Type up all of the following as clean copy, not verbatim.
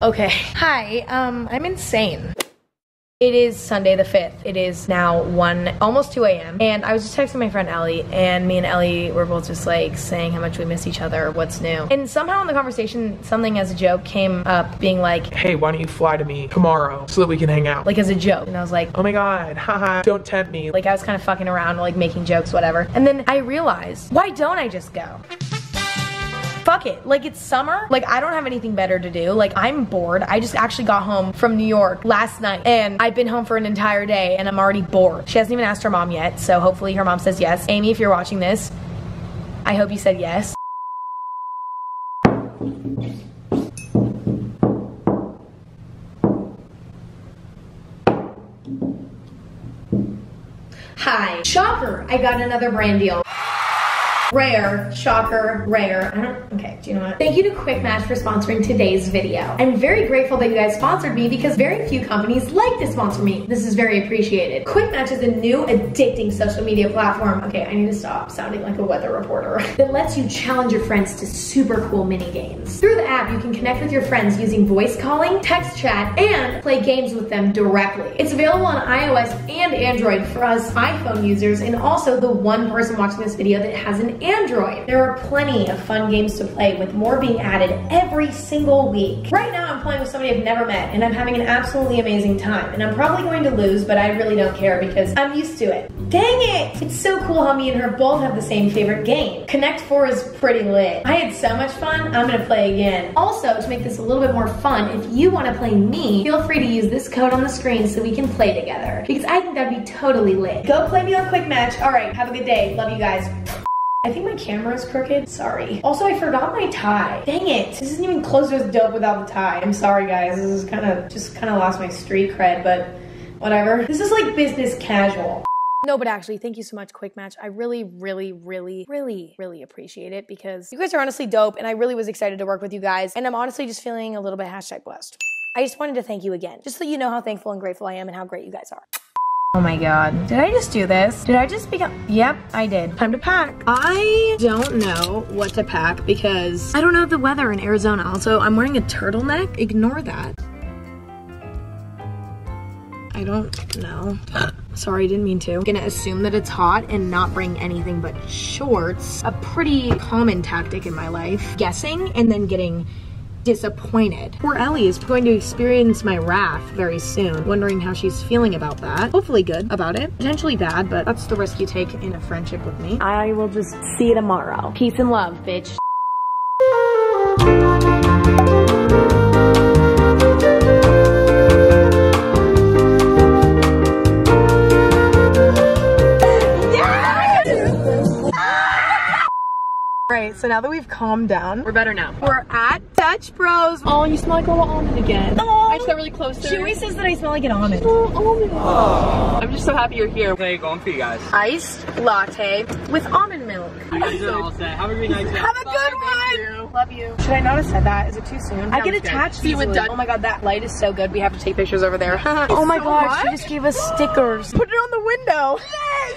Okay. Hi, I'm insane. It is Sunday the 5th. It is now almost 2 a.m. And I was just texting my friend Ellie, and me and Ellie were both just like saying how much we miss each other, what's new. And somehow in the conversation, something as a joke came up being like, hey, why don't you fly to me tomorrow so that we can hang out? Like as a joke. And I was like, oh my God, haha, don't tempt me. Like I was kind of fucking around, like making jokes, whatever. And then I realized, why don't I just go? Fuck it, like it's summer, like I don't have anything better to do, like I'm bored. I just actually got home from New York last night and I've been home for an entire day and I'm already bored. She hasn't even asked her mom yet, so hopefully her mom says yes. Amy, if you're watching this, I hope you said yes. Hi, shocker, I got another brand deal. Rare, shocker, rare. I don't, okay, do you know what? Thank you to Quick Match for sponsoring today's video. I'm very grateful that you guys sponsored me because very few companies like to sponsor me. This is very appreciated. Quick Match is a new addicting social media platform. Okay, I need to stop sounding like a weather reporter. That lets you challenge your friends to super cool mini games. Through the app, you can connect with your friends using voice calling, text chat, and play games with them directly. It's available on iOS and Android for us iPhone users and also the one person watching this video that has an Android. There are plenty of fun games to play with more being added every single week. Right now I'm playing with somebody I've never met and I'm having an absolutely amazing time and I'm probably going to lose, but I really don't care because I'm used to it. Dang it! It's so cool how me and her both have the same favorite game. Connect 4 is pretty lit. I had so much fun, I'm gonna play again. Also, to make this a little bit more fun, if you wanna play me, feel free to use this code on the screen so we can play together because I think that'd be totally lit. Go play me on Quick Match. All right, have a good day. Love you guys. I think my camera is crooked, sorry. Also, I forgot my tie. Dang it, this isn't even close to as dope without the tie. I'm sorry guys, this is kind of lost my street cred, but whatever. This is like business casual. No, but actually, thank you so much, Quick Match. I really, really, really, really, really appreciate it because you guys are honestly dope and I really was excited to work with you guys and I'm honestly just feeling a little bit #blessed. I just wanted to thank you again, just so you know how thankful and grateful I am and how great you guys are. Oh my God, did I just do this? Did I just become, yep, I did. Time to pack. I don't know what to pack because I don't know the weather in Arizona. Also, I'm wearing a turtleneck. Ignore that. I don't know. Sorry, didn't mean to. I'm gonna assume that it's hot and not bring anything but shorts. A pretty common tactic in my life. Guessing and then getting disappointed. Poor Ellie is going to experience my wrath very soon. Wondering how she's feeling about that. Hopefully good about it. Potentially bad, but that's the risk you take in a friendship with me. I will just see you tomorrow. Peace and love, bitch. So now that we've calmed down, we're better now. We're at Dutch Bros. Oh, you smell like a little almond again. Oh, I just got really close to it. Chewy says that I smell like an almond. Oh, almond. Oh. I'm just so happy you're here. What are you going for, you guys? Iced latte with almond milk. I got you all set. Have a good night. Have a good one. Love you. Should I not have said that? Is it too soon? I get attached to you with Dutch. Oh my God, that light is so good. We have to take pictures over there. Oh my God, she just gave us stickers. Put it on the window.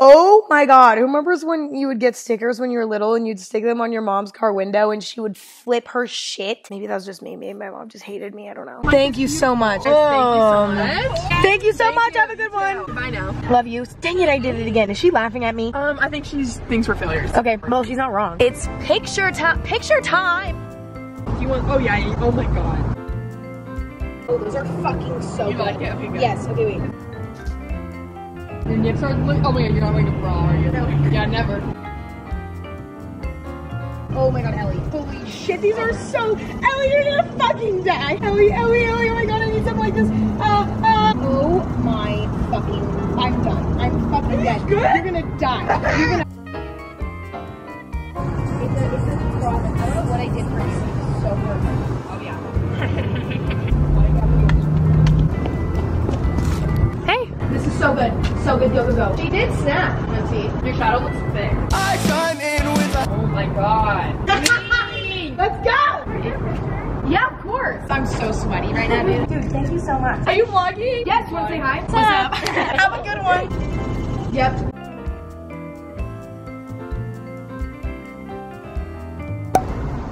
Oh my God, who remembers when you would get stickers when you were little and you'd stick them on your mom's car window and she would flip her shit? Maybe that was just me. Maybe my mom just hated me. I don't know. Thank you so much. Oh. Thank you so much. Thank you so much. Have a good one. Bye now. Love you. Dang it, I did it again. Is she laughing at me? I think she thinks we're failures. Okay, well, she's not wrong. It's picture time. Picture time. Do you want, oh yeah, oh my God. Oh, those are fucking so good. You like it? Okay, good. Yes, okay, wait. Your nips are, oh my God, you're not wearing a bra, are you? No. Yeah, never. Oh my God, Ellie. Holy shit, these are so, Ellie, you're gonna fucking die. Ellie, Ellie, Ellie, oh my God, I need something like this. Oh my fucking, I'm done. I'm fucking dead. Good? You're gonna die. You're gonna. It's a product. I don't know what I did for you. It's so perfect. Oh yeah. Hey. This is so good. So good, go, go, go. She did snap. Let's see. Your shadow looks thick. I shine in with a. Oh my God. Let's go! We're here for sure. Yeah, of course. I'm so sweaty right now, dude. Dude, thank you so much. Are you vlogging? Yes, you want to say hi? What's up? Have a good one. Yep.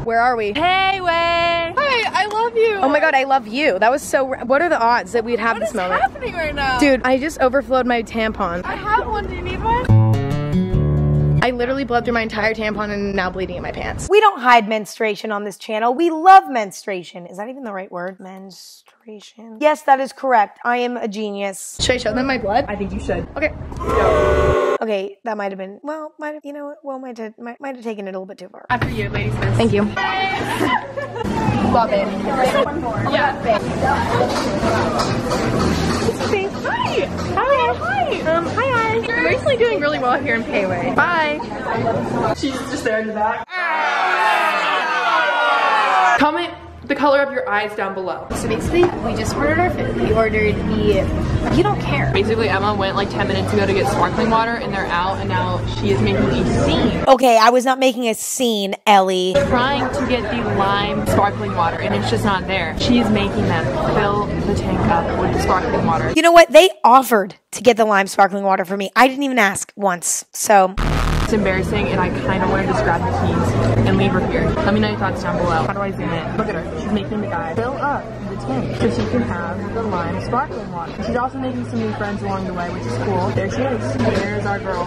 Where are we? Pei Wei! Hi, I I love you. Oh my God, I love you. That was so, what are the odds that we'd have this moment? What is happening right now? Dude, I just overflowed my tampon. I have one, do you need one? I literally bled through my entire tampon and now bleeding in my pants. We don't hide menstruation on this channel. We love menstruation. Is that even the right word? Menstruation. Yes, that is correct. I am a genius. Should I show them my blood? I think you should. Okay. Yeah. Okay, that might have been, well, you know what, well, might have taken it a little bit too far. After you, ladies first. Thank you. Love it. One more. Yeah. Hi! Hi! Hi! Hi! We're recently doing really well here in Pei Wei. Bye! She's just there in the back. Comment the color of your eyes down below. So basically, we just ordered our food. We ordered the, you don't care. Basically, Emma went like 10 minutes ago to get sparkling water and they're out and now she is making a scene. Okay, I was not making a scene, Ellie. Trying to get the lime sparkling water and it's just not there. She's making them fill the tank up with the sparkling water. You know what? They offered to get the lime sparkling water for me. I didn't even ask once, so. It's embarrassing and I kind of wanted to just grab the keys and leave her here. Let me know your thoughts down below. How do I zoom in? Look at her. She's making the guy fill up the tank so she can have the lime sparkling water. She's also making some new friends along the way, which is cool. There she is. There's our girl.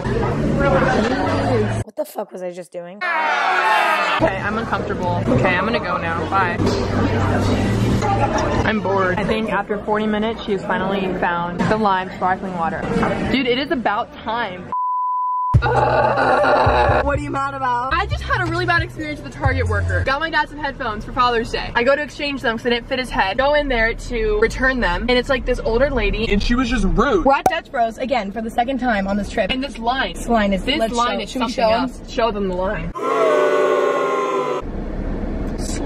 What the fuck was I just doing? Okay, I'm uncomfortable. Okay, I'm gonna go now. Bye. I'm bored. I think after 40 minutes, she's finally found the lime sparkling water. Dude, it is about time. What are you mad about? I just had a really bad experience with a Target worker. Got my dad some headphones for Father's Day. I go to exchange them because they didn't fit his head. Go in there to return them and it's like this older lady and she was just rude. We're at Dutch Bros again for the second time on this trip. And this line is something else. Show them the line.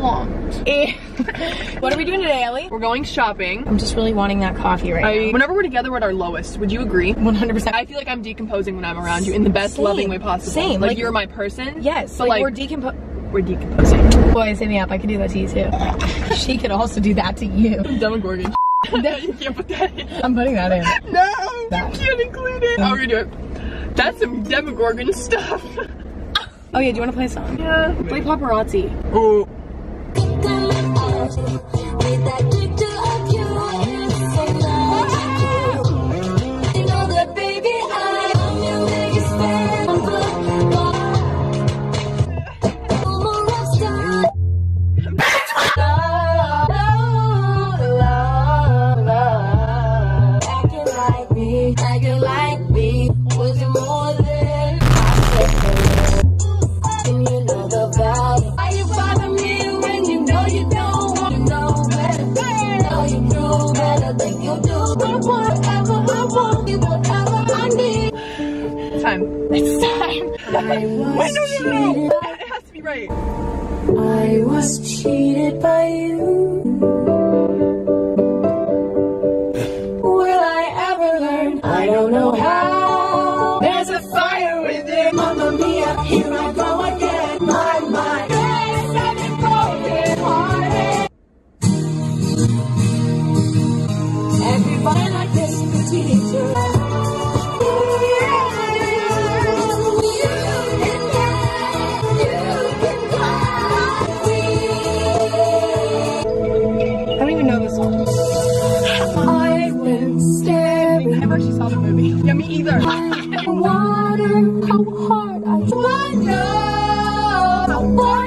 What are we doing today, Ellie? We're going shopping. I'm just really wanting that coffee right now. Whenever we're together, we're at our lowest. Would you agree? 100%. I feel like I'm decomposing when I'm around you in the best loving way possible. Same. Like you're my person. Yes. But like we're decomposing. Boy, save me up. I could do that to you too. She could also do that to you. Demogorgon. You can't put that in. I'm putting that in. No, you can't include it. How are we doing? That's some Demogorgon stuff. Oh yeah, do you want to play a song? Yeah. Play Paparazzi. Oh. I was cheated by you. Will I ever learn? I don't know how. There's a fire within. Mamma mia, here I go again. My face, I've been broken hearted. Everybody like this is cheating too. Either. Water, how hard I wonder how far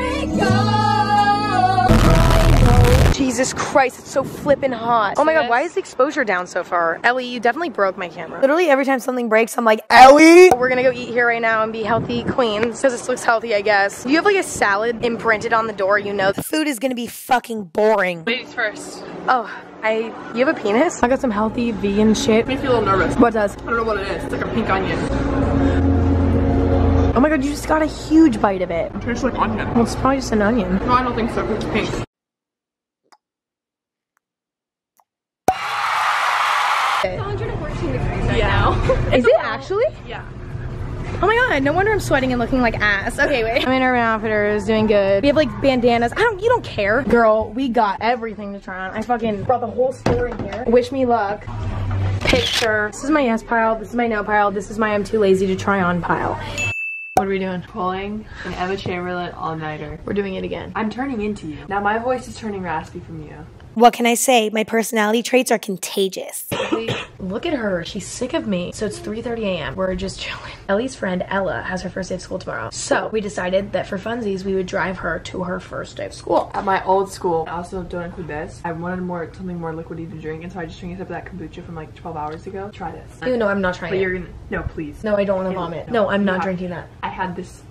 it goes. Jesus Christ, it's so flippin' hot. Oh my God, why is the exposure down so far? Ellie, you definitely broke my camera. Literally every time something breaks, I'm like, Ellie! We're gonna go eat here right now and be healthy queens, because this looks healthy, I guess. You have like a salad imprinted on the door, you know. The food is gonna be fucking boring. Ladies first. Oh. You have a penis? I got some healthy vegan shit. Makes me a little nervous. What does? I don't know what it is. It's like a pink onion. Oh my God, you just got a huge bite of it. It tastes like onion. Well, it's probably just an onion. No, I don't think so, because it's pink. It's 114 degrees right now. Is it actually? Yeah. Oh my God, no wonder I'm sweating and looking like ass. Okay, wait. I'm in Urban Outfitters, doing good. We have like bandanas. You don't care. Girl, we got everything to try on. I fucking brought the whole store in here. Wish me luck. Picture. This is my yes pile, this is my no pile, this is my I'm too lazy to try on pile. What are we doing? Pulling an Emma Chamberlain all-nighter. We're doing it again. I'm turning into you. Now my voice is turning raspy from you. What can I say? My personality traits are contagious. Look at her. She's sick of me. So it's 3:30 a.m. We're just chilling. Ellie's friend Ella has her first day of school tomorrow. So we decided that for funsies, we would drive her to her first day of school. At my old school, I also don't include this. I wanted more, something more liquidy to drink, and so I just drank up that kombucha from like 12 hours ago. Try this. Ew, no, I'm not trying it. But you're gonna, no, please. No, I don't want to vomit. No, I'm not drinking that. I had this.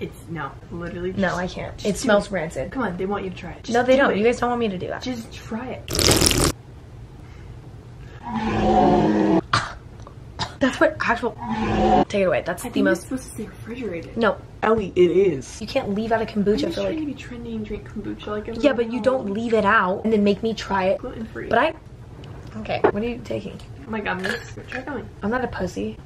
It's no, literally. Just, no, I can't. It smells rancid. Come on, they want you to try it. Just no, they don't. You guys don't want me to do that. Just try it. That's what actual. Take it away. That's the most. It's supposed to stay refrigerated. No, Ellie, it is. You can't leave out a kombucha. I'm for like. To be trendy and drink kombucha like. Yeah, but you don't leave it out and then make me try it. Gluten free. But I. Okay. What are you taking? Oh my god, try going. I'm not a pussy.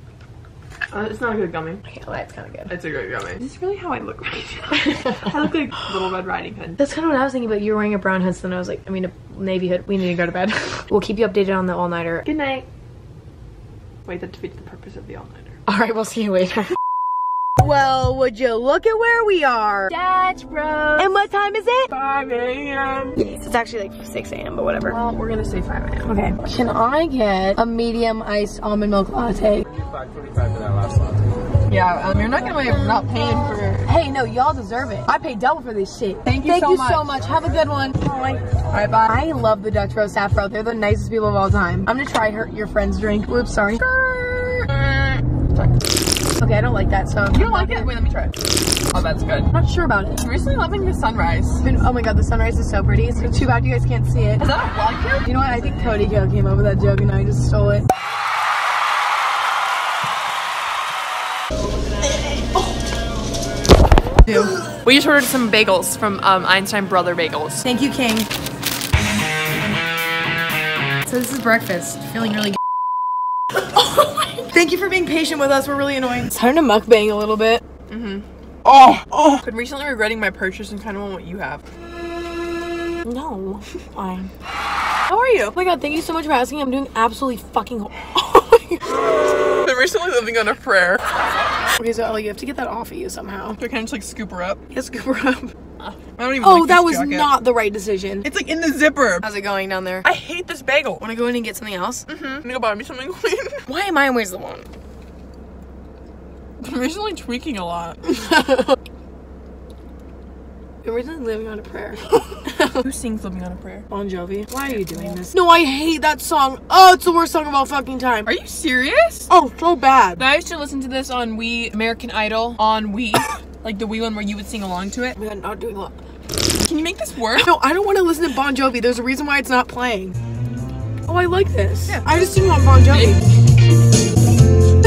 It's not a good gummy. I can't lie, it's kind of good. It's a good gummy. Is this really how I look right now? I look like Little Red Riding Hood. That's kind of what I was thinking, but you were wearing a brown hood, so then I was like, I mean a navy hood. We need to go to bed. We'll keep you updated on the all-nighter. Good night. Wait, that defeats the purpose of the all-nighter. Alright, we'll see you later. Well, would you look at where we are? Dutch Bros. And what time is it? 5 a.m. Yes, it's actually like 6 a.m., but whatever. Well, we're gonna say 5 a.m. Okay. Can I get a medium iced almond milk latte? $5.25 for that last latte. Yeah, you're not gonna be not paying for. Hey, no, y'all deserve it. I paid double for this shit. Thank you so much. Have a good one. Bye. All right, bye. I love the Dutch Bros staff out. They're the nicest people of all time. I'm gonna try your friend's drink. Whoops, sorry. Okay, I don't like that, so. You don't like it? Wait, let me try it. Oh, that's good. I'm not sure about it. I'm recently loving the sunrise. Oh my god, the sunrise is so pretty. It's too bad you guys can't see it. Is that a vlog joke? You know what? I think Cody Joe came up with that joke and I just stole it. Oh. We just ordered some bagels from Einstein Brother Bagels. Thank you, King. So this is breakfast. Feeling really good. Oh my. Thank you for being patient with us. We're really annoying. It's time to mukbang a little bit. Mm-hmm. Oh, oh. I'm recently regretting my purchase and kind of want what you have. No, fine. How are you? Oh my god, thank you so much for asking. I'm doing absolutely fucking. Oh my god. I'm recently living on a prayer. Okay, so Ellie, you have to get that off of you somehow. So can I just like scoop her up? Yeah, scoop her up. I don't even oh, like that was jacket. Not the right decision. It's like in the zipper. How's it going down there? I hate this bagel. Want to go in and get something else? Mm-hmm. I'm gonna go buy me something clean. Why am I always the one? I'm recently tweaking a lot. You're originally living on a prayer. Who sings Living on a Prayer? Bon Jovi. Why are you doing this? No, I hate that song. Oh, it's the worst song of all fucking time. Are you serious? Oh, so bad. I used to listen to this on Wii, American Idol on Wii. Like the Wii one where you would sing along to it. We're not doing that. Can you make this work? No, I don't want to listen to Bon Jovi. There's a reason why it's not playing. Oh, I like this. Yeah. I just didn't want Bon Jovi.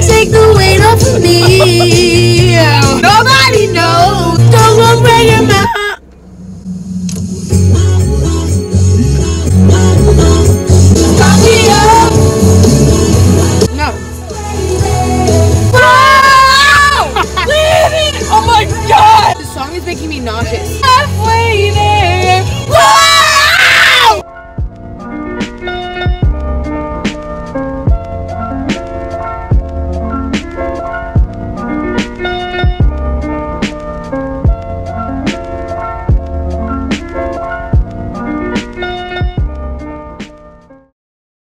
Take the weight off of me. Nobody knows. Don't go breaking my heart.